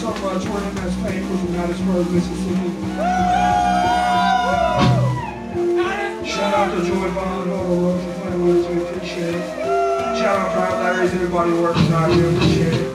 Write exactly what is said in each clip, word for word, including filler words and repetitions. song by Jordan that's playing from Mattisburg, Mississippi. Shout out to Joybomb and all the love for playing with us. We appreciate it. Shout out Proud Larry's, everybody works out. We appreciate it.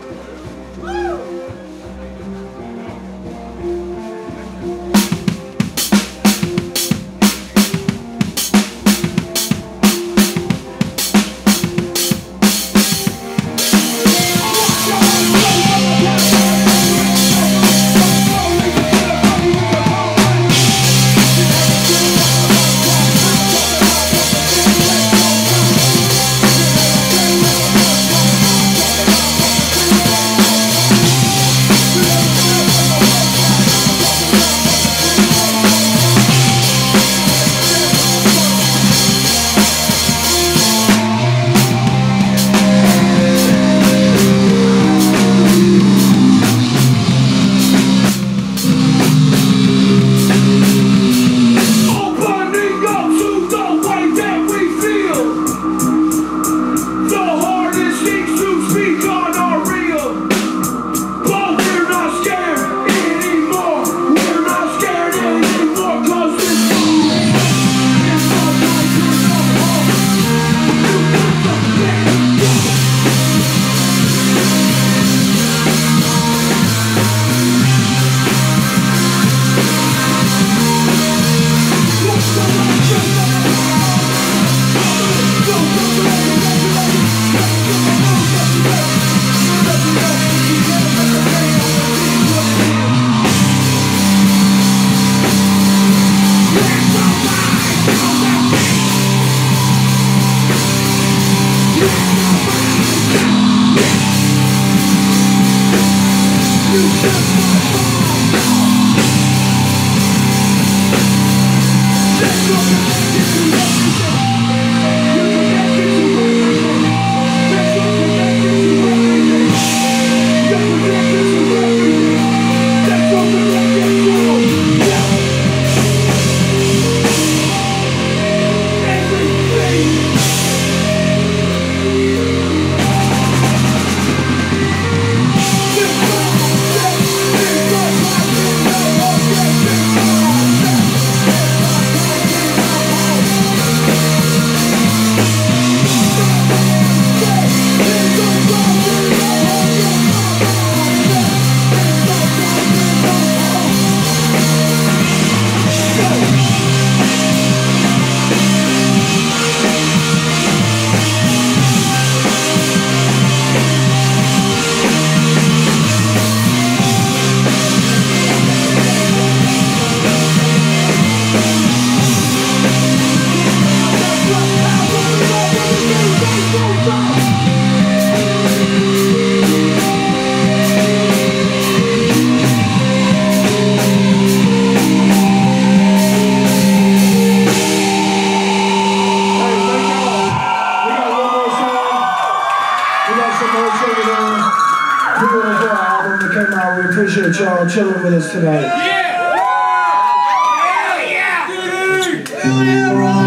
Y'all chilling with us tonight. Yeah! Yeah! Yeah!